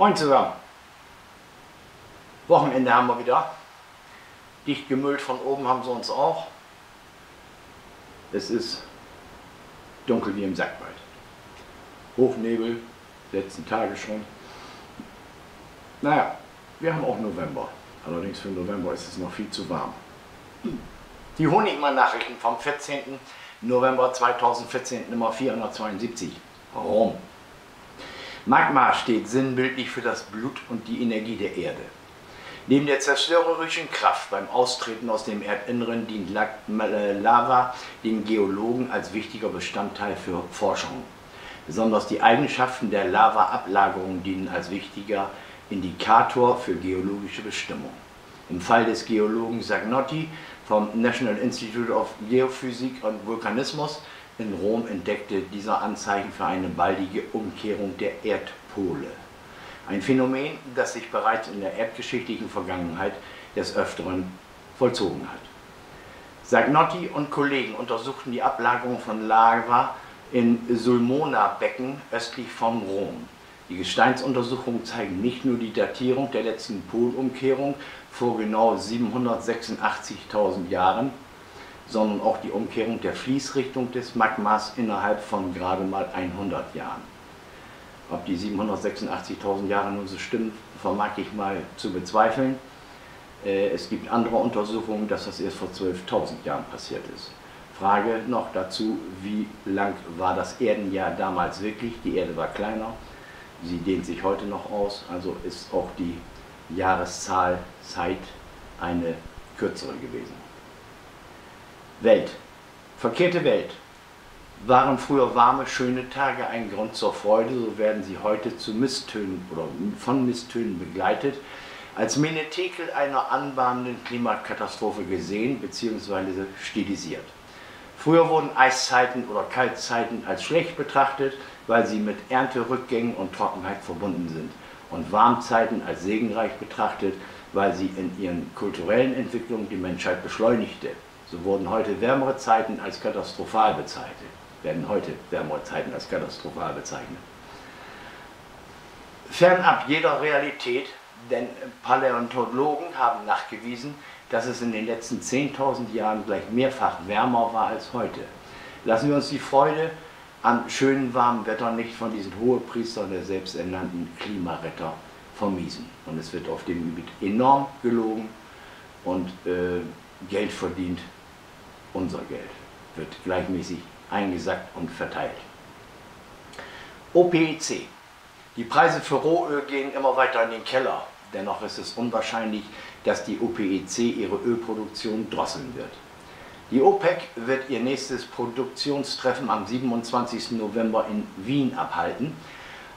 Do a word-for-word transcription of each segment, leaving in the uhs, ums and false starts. Moin zusammen. Wochenende haben wir wieder. Dicht gemüllt von oben haben sie uns auch. Es ist dunkel wie im Sackwald. Hochnebel, letzten Tage schon. Naja, wir haben auch November. Allerdings für November ist es noch viel zu warm. Die Honigmann-Nachrichten vom vierzehnten November zweitausendvierzehn, Nummer vierhundertzweiundsiebzig. Warum? Magma steht sinnbildlich für das Blut und die Energie der Erde. Neben der zerstörerischen Kraft beim Austreten aus dem Erdinneren dient Lava den Geologen als wichtiger Bestandteil für Forschung. Besonders die Eigenschaften der Lavaablagerung dienen als wichtiger Indikator für geologische Bestimmung. Im Fall des Geologen Sagnotti vom National Institute of Geophysics and Volcanism in Rom entdeckte dieser Anzeichen für eine baldige Umkehrung der Erdpole. Ein Phänomen, das sich bereits in der erdgeschichtlichen Vergangenheit des Öfteren vollzogen hat. Sagnotti und Kollegen untersuchten die Ablagerung von Lava in Sulmona-Becken östlich von Rom. Die Gesteinsuntersuchungen zeigen nicht nur die Datierung der letzten Polumkehrung vor genau siebenhundertsechsundachtzigtausend Jahren, sondern auch die Umkehrung der Fließrichtung des Magmas innerhalb von gerade mal hundert Jahren. Ob die siebenhundertsechsundachtzigtausend Jahre nun so stimmen, vermag ich mal zu bezweifeln. Es gibt andere Untersuchungen, dass das erst vor zwölftausend Jahren passiert ist. Frage noch dazu, wie lang war das Erdenjahr damals wirklich? Die Erde war kleiner, sie dehnt sich heute noch aus, also ist auch die Jahreszahl Zeit eine kürzere gewesen. Welt. Verkehrte Welt. Waren früher warme, schöne Tage ein Grund zur Freude, so werden sie heute zu Misstönen oder von Misstönen begleitet, als Menetekel einer anbahnenden Klimakatastrophe gesehen bzw. stilisiert. Früher wurden Eiszeiten oder Kaltzeiten als schlecht betrachtet, weil sie mit Ernterückgängen und Trockenheit verbunden sind, und Warmzeiten als segenreich betrachtet, weil sie in ihren kulturellen Entwicklungen die Menschheit beschleunigte. So wurden heute wärmere Zeiten als katastrophal bezeichnet. werden heute wärmere Zeiten als katastrophal bezeichnet. Fernab jeder Realität, denn Paläontologen haben nachgewiesen, dass es in den letzten zehntausend Jahren gleich mehrfach wärmer war als heute. Lassen wir uns die Freude an schönen, warmen Wetter nicht von diesen Hohepriestern der selbsternannten Klimaretter vermiesen. Und es wird auf dem Gebiet enorm gelogen und äh, Geld verdient. Unser Geld wird gleichmäßig eingesackt und verteilt. O P E C. Die Preise für Rohöl gehen immer weiter in den Keller. Dennoch ist es unwahrscheinlich, dass die O P E C ihre Ölproduktion drosseln wird. Die OPEC wird ihr nächstes Produktionstreffen am siebenundzwanzigsten November in Wien abhalten.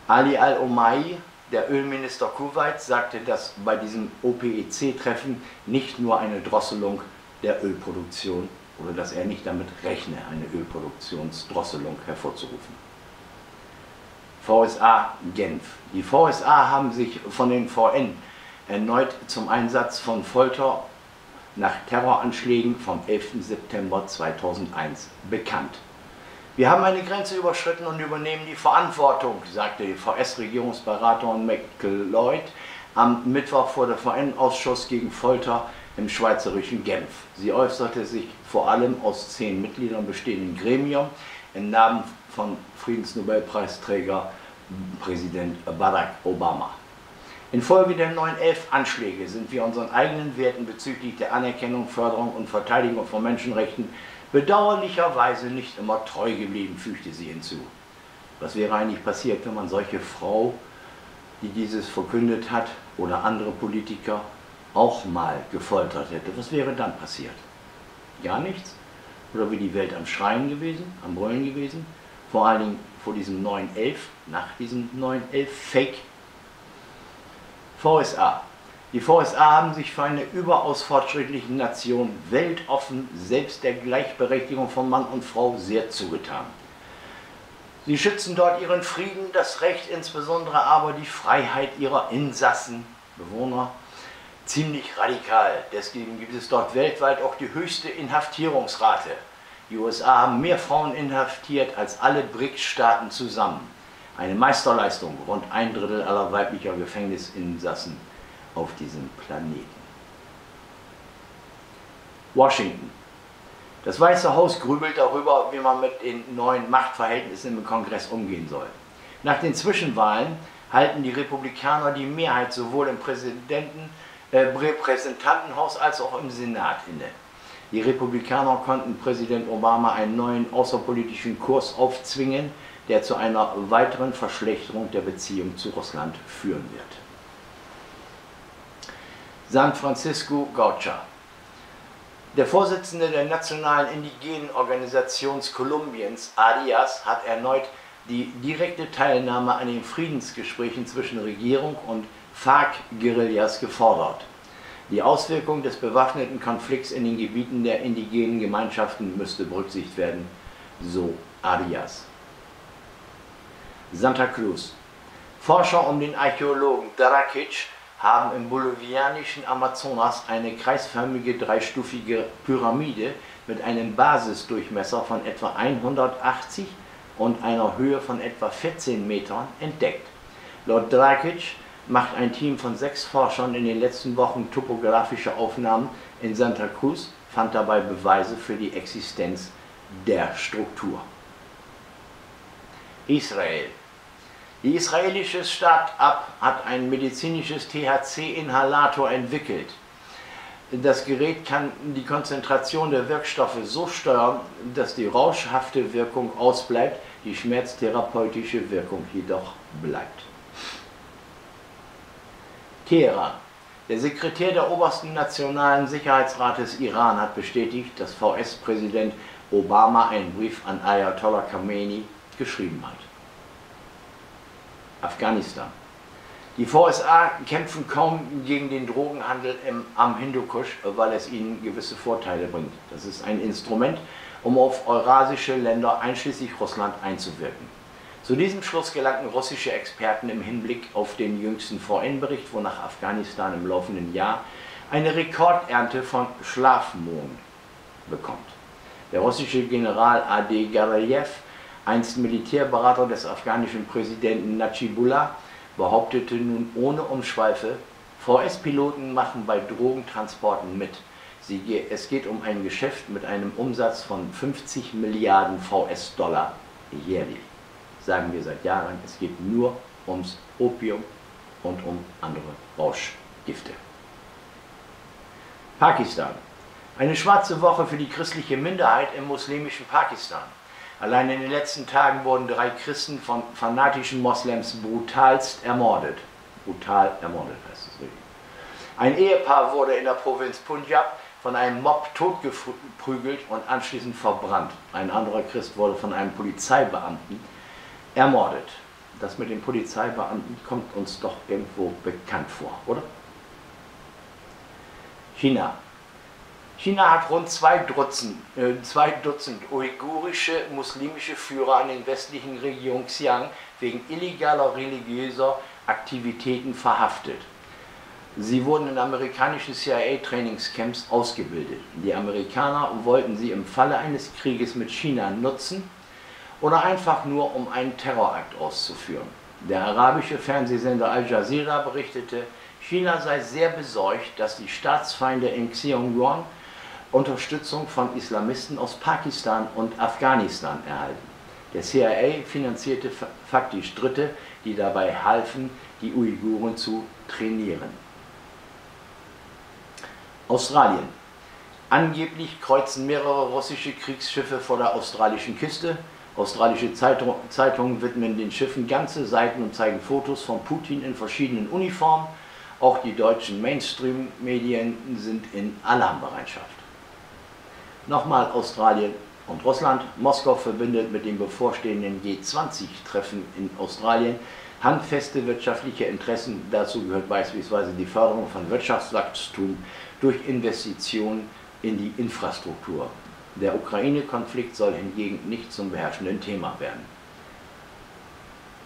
Ali al-Omei, der Ölminister Kuwaits, sagte, dass bei diesem O P E C-Treffen nicht nur eine Drosselung der Ölproduktion oder dass er nicht damit rechne, eine Ölproduktionsdrosselung hervorzurufen. V S A Genf. Die V S A haben sich von den V N erneut zum Einsatz von Folter nach Terroranschlägen vom elften September zweitausendeins bekannt. Wir haben eine Grenze überschritten und übernehmen die Verantwortung, sagte V S-Regierungsberaterin McLeod am Mittwoch vor dem V N-Ausschuss gegen Folter im schweizerischen Genf. Sie äußerte sich vor allem aus zehn Mitgliedern bestehenden Gremium im Namen von Friedensnobelpreisträger Präsident Barack Obama. Infolge der neun elf Anschläge sind wir unseren eigenen Werten bezüglich der Anerkennung, Förderung und Verteidigung von Menschenrechten bedauerlicherweise nicht immer treu geblieben, fügte sie hinzu. Was wäre eigentlich passiert, wenn man solche Frau, die dieses verkündet hat, oder andere Politiker auch mal gefoltert hätte? Was wäre dann passiert? Gar nichts? Oder wäre die Welt am Schreien gewesen, am Brüllen gewesen? Vor allen Dingen vor diesem neun elf, nach diesem neun elf Fake. V S A. Die V S A haben sich für eine überaus fortschrittliche Nation, weltoffen, selbst der Gleichberechtigung von Mann und Frau sehr zugetan. Sie schützen dort ihren Frieden, das Recht, insbesondere aber die Freiheit ihrer Insassen, Bewohner, ziemlich radikal. Deswegen gibt es dort weltweit auch die höchste Inhaftierungsrate. Die U S A haben mehr Frauen inhaftiert als alle BRICS-Staaten zusammen. eine Meisterleistung, rund ein Drittel aller weiblicher Gefängnisinsassen auf diesem Planeten. Washington. Das Weiße Haus grübelt darüber, wie man mit den neuen Machtverhältnissen im Kongress umgehen soll. Nach den Zwischenwahlen halten die Republikaner die Mehrheit sowohl im Präsidenten, äh, Repräsentantenhaus als auch im Senat inne. Die Republikaner konnten Präsident Obama einen neuen außerpolitischen Kurs aufzwingen, der zu einer weiteren Verschlechterung der Beziehung zu Russland führen wird. San Francisco Gaucha. Der Vorsitzende der Nationalen Indigenen Organisation Kolumbiens, A D I A S, hat erneut die direkte Teilnahme an den Friedensgesprächen zwischen Regierung und F A R C-Guerillas gefordert. Die Auswirkung des bewaffneten Konflikts in den Gebieten der indigenen Gemeinschaften müsste berücksichtigt werden, so A D I A S. Santa Cruz. Forscher um den Archäologen Darakic haben im bolivianischen Amazonas eine kreisförmige dreistufige Pyramide mit einem Basisdurchmesser von etwa hundertachtzig und einer Höhe von etwa vierzehn Metern entdeckt. Laut Darakic macht ein Team von sechs Forschern in den letzten Wochen topografische Aufnahmen in Santa Cruz, fand dabei Beweise für die Existenz der Struktur. Israel. Die israelische Start-up hat ein medizinisches T H C-Inhalator entwickelt. Das Gerät kann die Konzentration der Wirkstoffe so steuern, dass die rauschhafte Wirkung ausbleibt, die schmerztherapeutische Wirkung jedoch bleibt. Teheran. Der Sekretär der Obersten Nationalen Sicherheitsrates Iran hat bestätigt, dass V S-Präsident Obama einen Brief an Ayatollah Khamenei geschrieben hat. Afghanistan. Die V S A kämpfen kaum gegen den Drogenhandel im, am Hindukusch, weil es ihnen gewisse Vorteile bringt. Das ist ein Instrument, um auf eurasische Länder einschließlich Russland einzuwirken. Zu diesem Schluss gelangten russische Experten im Hinblick auf den jüngsten V N-Bericht, wonach Afghanistan im laufenden Jahr eine Rekordernte von Schlafmohn bekommt. Der russische General A D Garayev, einst Militärberater des afghanischen Präsidenten Najibullah, behauptete nun ohne Umschweife, V S-Piloten machen bei Drogentransporten mit. Sie, es geht um ein Geschäft mit einem Umsatz von fünfzig Milliarden V S-Dollar jährlich. Sagen wir seit Jahren, es geht nur ums Opium und um andere Rauschgifte. Pakistan. Eine schwarze Woche für die christliche Minderheit im muslimischen Pakistan. Allein in den letzten Tagen wurden drei Christen von fanatischen Moslems brutalst ermordet. Brutal ermordet heißt es richtig. Ein Ehepaar wurde in der Provinz Punjab von einem Mob totgeprügelt und anschließend verbrannt. Ein anderer Christ wurde von einem Polizeibeamten ermordet. Das mit den Polizeibeamten kommt uns doch irgendwo bekannt vor, oder? China. China hat rund zwei Dutzend, äh, zwei Dutzend uigurische muslimische Führer an den westlichen Region Xinjiang wegen illegaler religiöser Aktivitäten verhaftet. Sie wurden in amerikanischen C I A-Trainingscamps ausgebildet. Die Amerikaner wollten sie im Falle eines Krieges mit China nutzen oder einfach nur um einen Terrorakt auszuführen. Der arabische Fernsehsender Al Jazeera berichtete, China sei sehr besorgt, dass die Staatsfeinde in Xinjiang Unterstützung von Islamisten aus Pakistan und Afghanistan erhalten. Der C I A finanzierte faktisch Dritte, die dabei halfen, die Uiguren zu trainieren. Australien. Angeblich kreuzen mehrere russische Kriegsschiffe vor der australischen Küste. Australische Zeitungen widmen den Schiffen ganze Seiten und zeigen Fotos von Putin in verschiedenen Uniformen. Auch die deutschen Mainstream-Medien sind in Alarmbereitschaft. Nochmal Australien und Russland. Moskau verbindet mit dem bevorstehenden G zwanzig-Treffen in Australien handfeste wirtschaftliche Interessen. Dazu gehört beispielsweise die Förderung von Wirtschaftswachstum durch Investitionen in die Infrastruktur. Der Ukraine-Konflikt soll hingegen nicht zum beherrschenden Thema werden.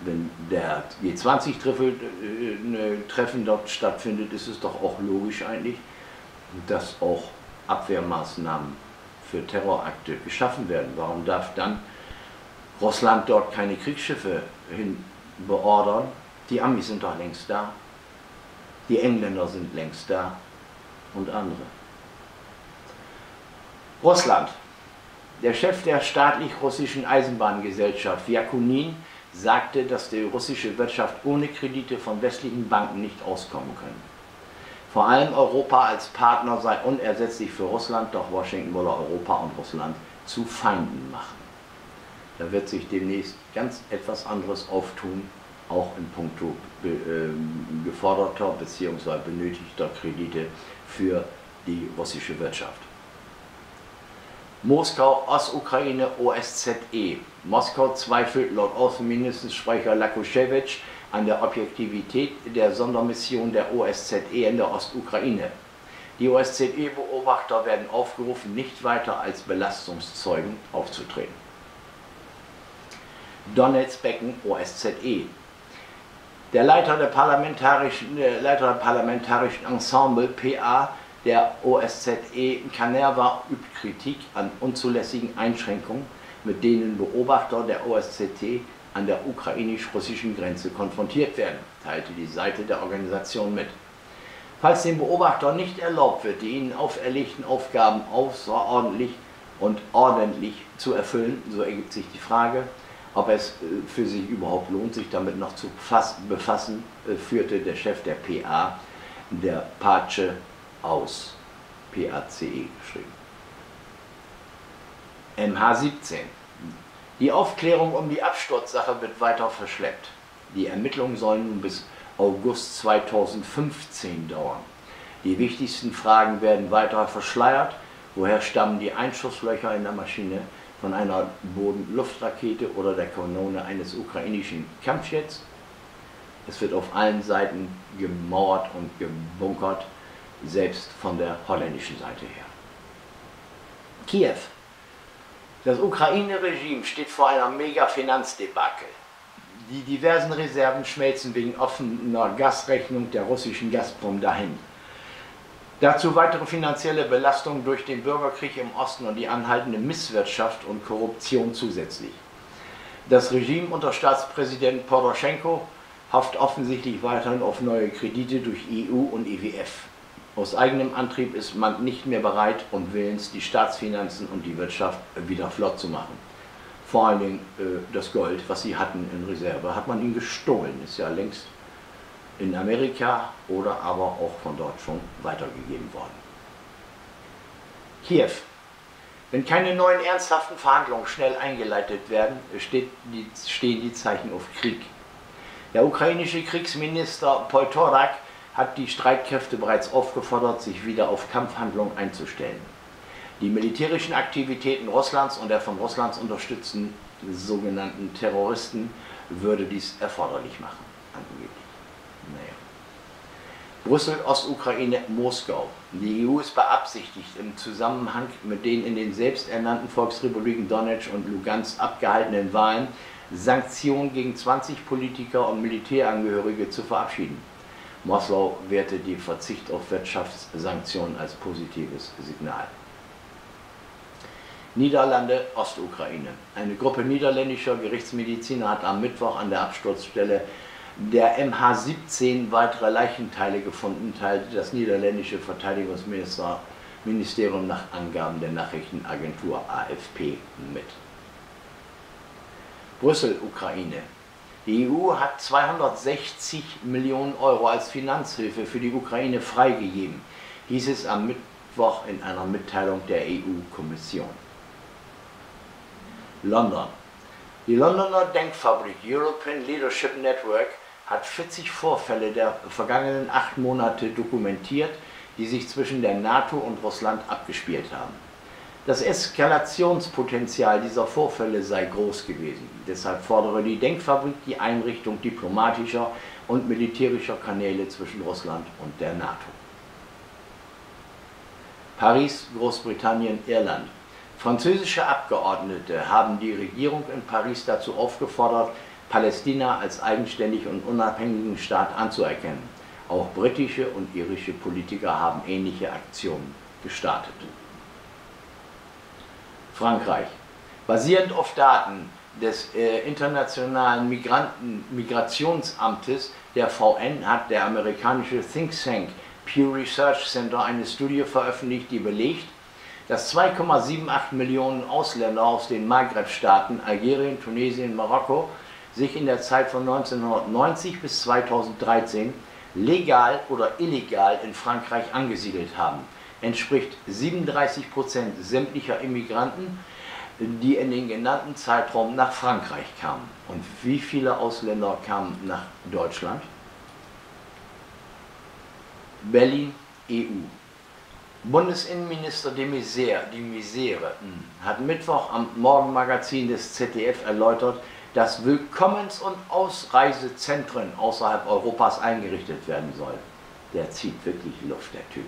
Wenn der G zwanzig-Treffen dort stattfindet, ist es doch auch logisch eigentlich, dass auch Abwehrmaßnahmen für Terrorakte geschaffen werden. Warum darf dann Russland dort keine Kriegsschiffe hin beordern. Die Amis sind doch längst da, die Engländer sind längst da und andere. Russland. Der Chef der staatlich-russischen Eisenbahngesellschaft, Yakunin, sagte, dass die russische Wirtschaft ohne Kredite von westlichen Banken nicht auskommen könne. Vor allem Europa als Partner sei unersetzlich für Russland, doch Washington wolle Europa und Russland zu Feinden machen. Da wird sich demnächst ganz etwas anderes auftun, auch in puncto be, äh, geforderter bzw. benötigter Kredite für die russische Wirtschaft. Moskau, Ostukraine, O S Z E. Moskau zweifelt laut Außenministersprecher Lukoschewitsch an der Objektivität der Sondermission der O S Z E in der Ostukraine. Die O S Z E-Beobachter werden aufgerufen, nicht weiter als Belastungszeugen aufzutreten. Donezbecken, O S Z E. Der Leiter der parlamentarischen, der Leiter der parlamentarischen Ensemble, P A, der O S Z E Kanerva übt Kritik an unzulässigen Einschränkungen, mit denen Beobachter der O S Z E an der ukrainisch-russischen Grenze konfrontiert werden, teilte die Seite der Organisation mit. Falls den Beobachtern nicht erlaubt wird, die ihnen auferlegten Aufgaben außerordentlich und ordentlich zu erfüllen, so ergibt sich die Frage, ob es für sich überhaupt lohnt, sich damit noch zu befassen, führte der Chef der P A, der Pace, aus. P A C E geschrieben. M H siebzehn. Die Aufklärung um die Absturzsache wird weiter verschleppt. Die Ermittlungen sollen nun bis August zweitausendfünfzehn dauern. Die wichtigsten Fragen werden weiter verschleiert. Woher stammen die Einschusslöcher in der Maschine? Von einer Boden-Luftrakete oder der Kanone eines ukrainischen Kampfjets? Es wird auf allen Seiten gemauert und gebunkert, selbst von der holländischen Seite her. Kiew. Das Ukraine-Regime steht vor einer Mega-Finanzdebakel. Die diversen Reserven schmelzen wegen offener Gasrechnung der russischen Gazprom dahin. Dazu weitere finanzielle Belastungen durch den Bürgerkrieg im Osten und die anhaltende Misswirtschaft und Korruption zusätzlich. Das Regime unter Staatspräsident Poroschenko hofft offensichtlich weiterhin auf neue Kredite durch E U und I W F. Aus eigenem Antrieb ist man nicht mehr bereit und willens, die Staatsfinanzen und die Wirtschaft wieder flott zu machen. Vor allen Dingen äh, das Gold, was sie hatten in Reserve, hat man ihnen gestohlen. Ist ja längst in Amerika oder aber auch von dort schon weitergegeben worden. Kiew. Wenn keine neuen ernsthaften Verhandlungen schnell eingeleitet werden, steht die, stehen die Zeichen auf Krieg. Der ukrainische Kriegsminister Poltorak hat die Streitkräfte bereits aufgefordert, sich wieder auf Kampfhandlungen einzustellen. Die militärischen Aktivitäten Russlands und der von Russlands unterstützten sogenannten Terroristen würde dies erforderlich machen, angeblich. Naja. Brüssel, Ostukraine, Moskau. Die E U ist beabsichtigt, im Zusammenhang mit den in den selbsternannten Volksrepubliken Donetsk und Luhansk abgehaltenen Wahlen Sanktionen gegen zwanzig Politiker und Militärangehörige zu verabschieden. Moskau wertet den Verzicht auf Wirtschaftssanktionen als positives Signal. Niederlande, Ostukraine. Eine Gruppe niederländischer Gerichtsmediziner hat am Mittwoch an der Absturzstelle der M H siebzehn weitere Leichenteile gefunden, teilte das niederländische Verteidigungsministerium nach Angaben der Nachrichtenagentur A F P mit. Brüssel, Ukraine. Die E U hat zweihundertsechzig Millionen Euro als Finanzhilfe für die Ukraine freigegeben, hieß es am Mittwoch in einer Mitteilung der E U-Kommission. London. Die Londoner Denkfabrik European Leadership Network hat vierzig Vorfälle der vergangenen acht Monate dokumentiert, die sich zwischen der NATO und Russland abgespielt haben. Das Eskalationspotenzial dieser Vorfälle sei groß gewesen. Deshalb fordere die Denkfabrik die Einrichtung diplomatischer und militärischer Kanäle zwischen Russland und der NATO. Paris, Großbritannien, Irland. Französische Abgeordnete haben die Regierung in Paris dazu aufgefordert, Palästina als eigenständig und unabhängigen Staat anzuerkennen. Auch britische und irische Politiker haben ähnliche Aktionen gestartet. Frankreich. Basierend auf Daten, des äh, Internationalen Migranten Migrationsamtes, der V N, hat der amerikanische Think Tank Pew Research Center eine Studie veröffentlicht, die belegt, dass zwei Komma achtundsiebzig Millionen Ausländer aus den Maghreb-Staaten, Algerien, Tunesien, Marokko, sich in der Zeit von neunzehnhundertneunzig bis zweitausenddreizehn legal oder illegal in Frankreich angesiedelt haben. Entspricht siebenunddreißig Prozent sämtlicher Immigranten, die in den genannten Zeitraum nach Frankreich kamen. Und wie viele Ausländer kamen nach Deutschland? Berlin, E U. Bundesinnenminister de Maizière, de Maizière hat Mittwoch am Morgenmagazin des Z D F erläutert, dass Willkommens- und Ausreisezentren außerhalb Europas eingerichtet werden sollen. Der zieht wirklich Luft, der Typ.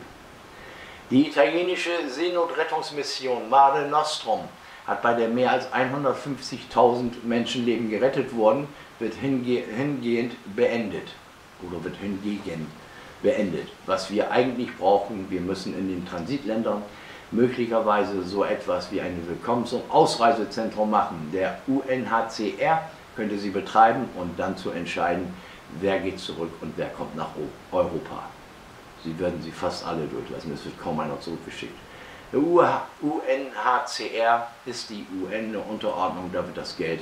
Die italienische Seenotrettungsmission Mare Nostrum hat, bei der mehr als hundertfünfzigtausend Menschenleben gerettet wurden, wird hinge hingehend beendet. Oder wird hingegen beendet. Was wir eigentlich brauchen, wir müssen in den Transitländern möglicherweise so etwas wie ein Willkommens- und Ausreisezentrum machen. Der U N H C R könnte sie betreiben und dann zu entscheiden, wer geht zurück und wer kommt nach Europa. Sie werden sie fast alle durchlassen, es wird kaum einer zurückgeschickt. Der U N H C R ist die U N eine Unterordnung, da wird das Geld,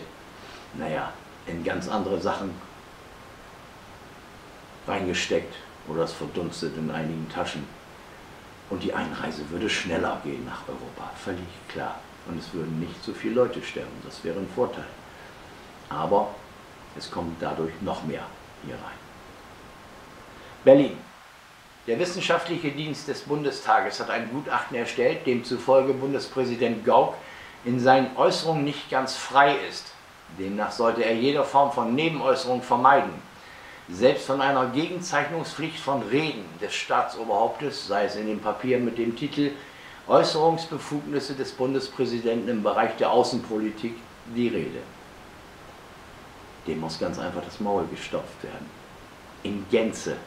naja, in ganz andere Sachen reingesteckt oder es verdunstet in einigen Taschen. Und die Einreise würde schneller gehen nach Europa, völlig klar. Und es würden nicht so viele Leute sterben, das wäre ein Vorteil. Aber es kommt dadurch noch mehr hier rein. Berlin. Der wissenschaftliche Dienst des Bundestages hat ein Gutachten erstellt, demzufolge Bundespräsident Gauck in seinen Äußerungen nicht ganz frei ist. Demnach sollte er jede Form von Nebenäußerung vermeiden. Selbst von einer Gegenzeichnungspflicht von Reden des Staatsoberhauptes, sei es in dem Papier mit dem Titel Äußerungsbefugnisse des Bundespräsidenten im Bereich der Außenpolitik, die Rede. Dem muss ganz einfach das Maul gestopft werden. In Gänze.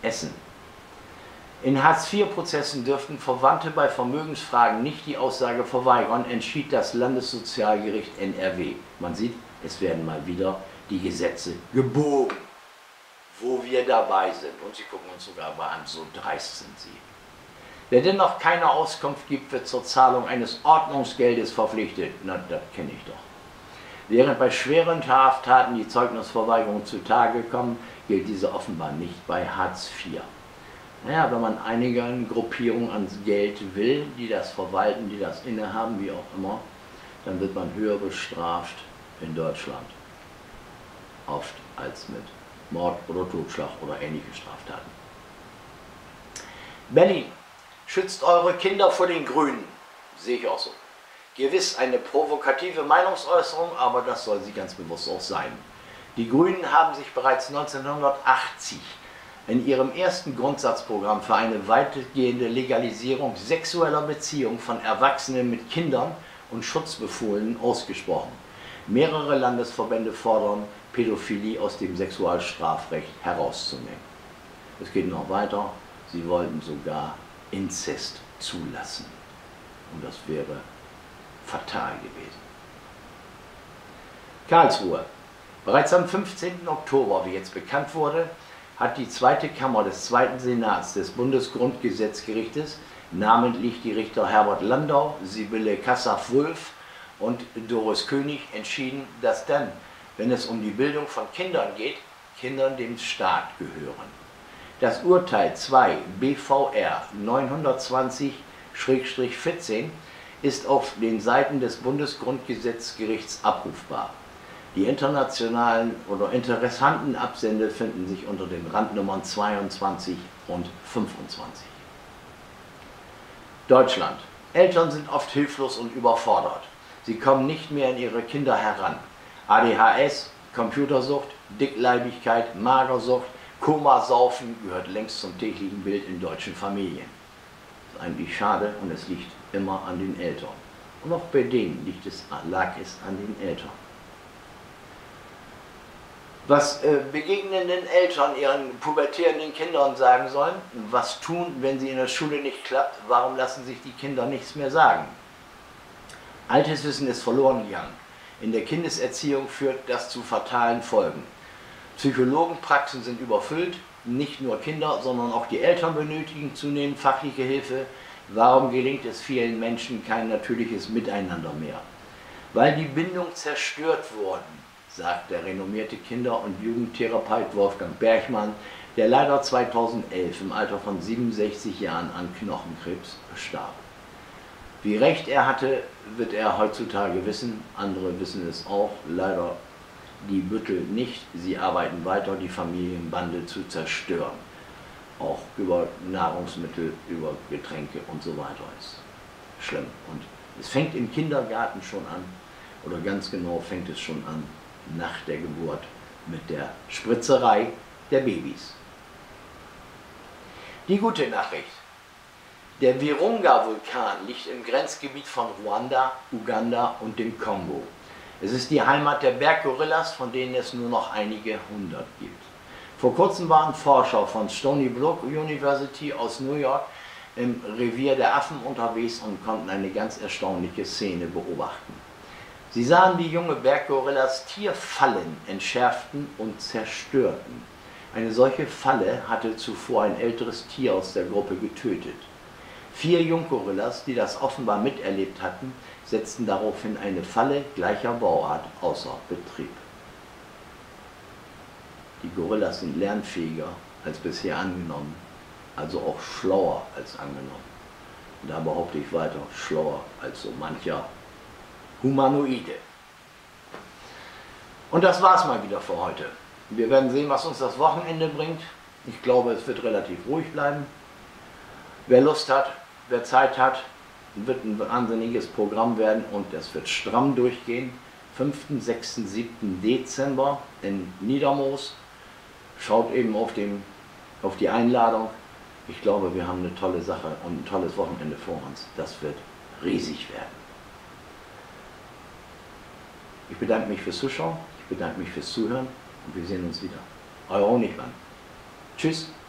Essen. In Hartz vier Prozessen dürften Verwandte bei Vermögensfragen nicht die Aussage verweigern, entschied das Landessozialgericht N R W. Man sieht, es werden mal wieder die Gesetze gebogen, wo wir dabei sind. Und sie gucken uns sogar mal an, so dreist sind sie. Wer dennoch keine Auskunft gibt, wird zur Zahlung eines Ordnungsgeldes verpflichtet. Na, das kenne ich doch. Während bei schweren Straftaten die Zeugnisverweigerung zutage kommen, gilt diese offenbar nicht bei Hartz vier. Naja, wenn man einigen Gruppierungen ans Geld will, die das verwalten, die das innehaben, wie auch immer, dann wird man höher bestraft in Deutschland. Oft als mit Mord oder Totschlag oder ähnliche Straftaten. Berlin, schützt eure Kinder vor den Grünen. Sehe ich auch so. Gewiss eine provokative Meinungsäußerung, aber das soll sie ganz bewusst auch sein. Die Grünen haben sich bereits neunzehnhundertachtzig in ihrem ersten Grundsatzprogramm für eine weitgehende Legalisierung sexueller Beziehungen von Erwachsenen mit Kindern und Schutzbefohlenen ausgesprochen. Mehrere Landesverbände fordern, Pädophilie aus dem Sexualstrafrecht herauszunehmen. Es geht noch weiter, sie wollten sogar Inzest zulassen. Und das wäre fatal gewesen. Karlsruhe. Bereits am fünfzehnten Oktober, wie jetzt bekannt wurde, hat die zweite Kammer des zweiten Senats des Bundesgrundgesetzgerichtes, namentlich die Richter Herbert Landau, Sibylle Kassav-Wulff und Doris König, entschieden, dass dann, wenn es um die Bildung von Kindern geht, Kindern dem Staat gehören. Das Urteil zwei B V R neunhundertzwanzig vierzehn ist auf den Seiten des Bundesgrundgesetzgerichts abrufbar. Die internationalen oder interessanten Absender finden sich unter den Randnummern zweiundzwanzig und fünfundzwanzig. Deutschland. Eltern sind oft hilflos und überfordert. Sie kommen nicht mehr an ihre Kinder heran. A D H S, Computersucht, Dickleibigkeit, Magersucht, Komasaufen gehört längst zum täglichen Bild in deutschen Familien. Das ist eigentlich schade und es liegt immer an den Eltern. Und auch bei denen liegt es, lag es an den Eltern. Was äh, begegnenden Eltern ihren pubertierenden Kindern sagen sollen, was tun, wenn sie in der Schule nicht klappt, warum lassen sich die Kinder nichts mehr sagen? Altes Wissen ist verloren gegangen. In der Kindeserziehung führt das zu fatalen Folgen. Psychologenpraxen sind überfüllt, nicht nur Kinder, sondern auch die Eltern benötigen zunehmend fachliche Hilfe. Warum gelingt es vielen Menschen kein natürliches Miteinander mehr? Weil die Bindungen zerstört wurden, sagt der renommierte Kinder- und Jugendtherapeut Wolfgang Bergmann, der leider zweitausendelf im Alter von siebenundsechzig Jahren an Knochenkrebs starb. Wie recht er hatte, wird er heutzutage wissen, andere wissen es auch, leider die Büttel nicht. Sie arbeiten weiter, die Familienbande zu zerstören, auch über Nahrungsmittel, über Getränke und so weiter. Ist schlimm. Und es fängt im Kindergarten schon an, oder ganz genau fängt es schon an, nach der Geburt mit der Spritzerei der Babys. Die gute Nachricht. Der Virunga-Vulkan liegt im Grenzgebiet von Ruanda, Uganda und dem Kongo. Es ist die Heimat der Berggorillas, von denen es nur noch einige hundert gibt. Vor kurzem waren Forscher von Stony Brook University aus New York im Revier der Affen unterwegs und konnten eine ganz erstaunliche Szene beobachten. Sie sahen die junge Berggorillas Tierfallen entschärften und zerstörten. Eine solche Falle hatte zuvor ein älteres Tier aus der Gruppe getötet. Vier Junggorillas, die das offenbar miterlebt hatten, setzten daraufhin eine Falle gleicher Bauart außer Betrieb. Die Gorillas sind lernfähiger als bisher angenommen, also auch schlauer als angenommen. Und da behaupte ich weiter, schlauer als so mancher Humanoide. Und das war's mal wieder für heute. Wir werden sehen, was uns das Wochenende bringt. Ich glaube, es wird relativ ruhig bleiben. Wer Lust hat, wer Zeit hat, wird ein wahnsinniges Programm werden und es wird stramm durchgehen. fünften, sechsten, siebten Dezember in Niedermoos. Schaut eben auf, dem, auf die Einladung. Ich glaube, wir haben eine tolle Sache und ein tolles Wochenende vor uns. Das wird riesig werden. Ich bedanke mich fürs Zuschauen, ich bedanke mich fürs Zuhören und wir sehen uns wieder. Euer Honigmann. Tschüss.